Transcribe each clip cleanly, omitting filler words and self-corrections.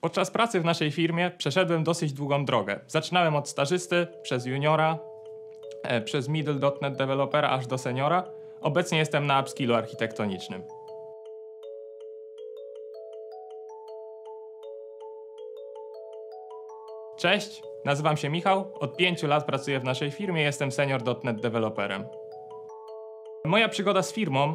Podczas pracy w naszej firmie przeszedłem dosyć długą drogę. Zaczynałem od stażysty, przez juniora, przez middle.NET dewelopera aż do seniora. Obecnie jestem na upskillu architektonicznym. Cześć, nazywam się Michał, od 5 lat pracuję w naszej firmie, jestem senior.NET deweloperem. Moja przygoda z firmą,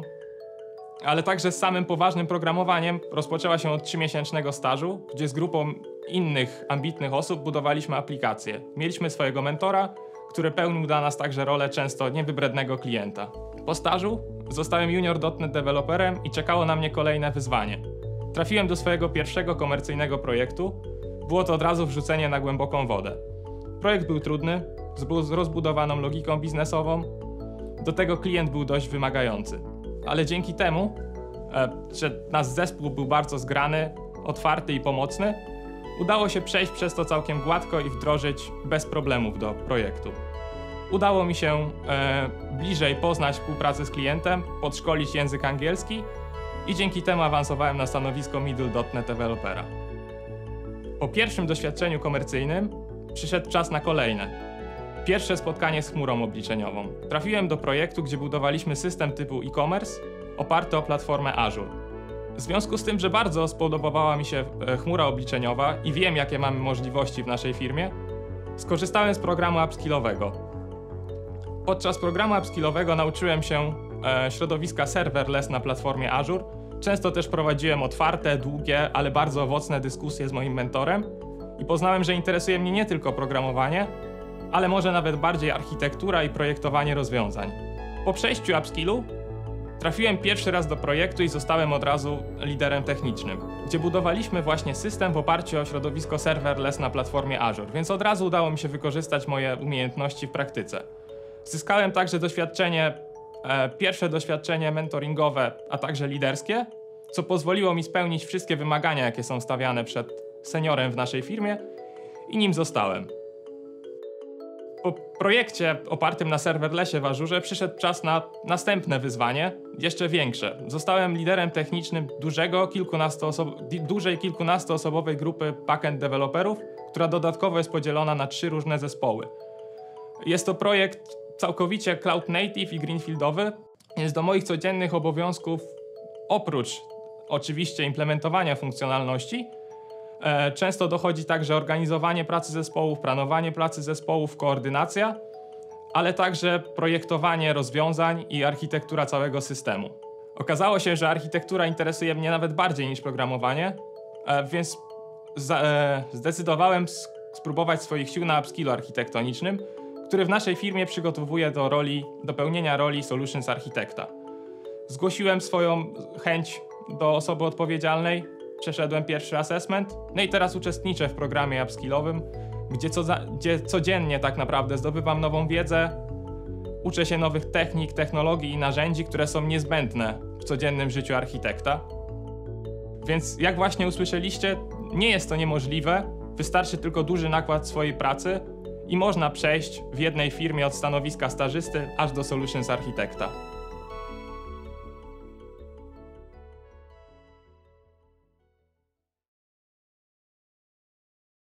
ale także z samym poważnym programowaniem rozpoczęła się od 3-miesięcznego stażu, gdzie z grupą innych ambitnych osób budowaliśmy aplikacje. Mieliśmy swojego mentora, który pełnił dla nas także rolę często niewybrednego klienta. Po stażu zostałem junior.NET deweloperem i czekało na mnie kolejne wyzwanie. Trafiłem do swojego pierwszego komercyjnego projektu. Było to od razu wrzucenie na głęboką wodę. Projekt był trudny, z rozbudowaną logiką biznesową, do tego klient był dość wymagający. Ale dzięki temu, że nasz zespół był bardzo zgrany, otwarty i pomocny, udało się przejść przez to całkiem gładko i wdrożyć bez problemów do projektu. Udało mi się bliżej poznać współpracę z klientem, podszkolić język angielski i dzięki temu awansowałem na stanowisko middle.NET dewelopera. Po pierwszym doświadczeniu komercyjnym przyszedł czas na kolejne. Pierwsze spotkanie z chmurą obliczeniową. Trafiłem do projektu, gdzie budowaliśmy system typu e-commerce oparty o platformę Azure. W związku z tym, że bardzo spodobała mi się chmura obliczeniowa i wiem, jakie mamy możliwości w naszej firmie, skorzystałem z programu upskillowego. Podczas programu upskillowego nauczyłem się środowiska serverless na platformie Azure. Często też prowadziłem otwarte, długie, ale bardzo owocne dyskusje z moim mentorem i poznałem, że interesuje mnie nie tylko programowanie, ale może nawet bardziej architektura i projektowanie rozwiązań. Po przejściu upskillu trafiłem pierwszy raz do projektu i zostałem od razu liderem technicznym, gdzie budowaliśmy właśnie system w oparciu o środowisko serverless na platformie Azure, więc od razu udało mi się wykorzystać moje umiejętności w praktyce. Zyskałem także pierwsze doświadczenie mentoringowe, a także liderskie, co pozwoliło mi spełnić wszystkie wymagania, jakie są stawiane przed seniorem w naszej firmie i nim zostałem. Po projekcie opartym na serverlessie w Azure przyszedł czas na następne wyzwanie, jeszcze większe. Zostałem liderem technicznym dużej kilkunastoosobowej grupy backend deweloperów, która dodatkowo jest podzielona na 3 różne zespoły. Jest to projekt całkowicie cloud native i greenfieldowy, więc do moich codziennych obowiązków, oprócz oczywiście implementowania funkcjonalności, często dochodzi także organizowanie pracy zespołów, planowanie pracy zespołów, koordynacja, ale także projektowanie rozwiązań i architektura całego systemu. Okazało się, że architektura interesuje mnie nawet bardziej niż programowanie, więc zdecydowałem spróbować swoich sił na upskillu architektonicznym, który w naszej firmie przygotowuje do pełnienia roli Solutions Architekta. Zgłosiłem swoją chęć do osoby odpowiedzialnej, przeszedłem pierwszy assessment, no i teraz uczestniczę w programie upskillowym, gdzie codziennie tak naprawdę zdobywam nową wiedzę, uczę się nowych technik, technologii i narzędzi, które są niezbędne w codziennym życiu architekta. Więc jak właśnie usłyszeliście, nie jest to niemożliwe, wystarczy tylko duży nakład swojej pracy i można przejść w jednej firmie od stanowiska stażysty aż do Solutions Architekta.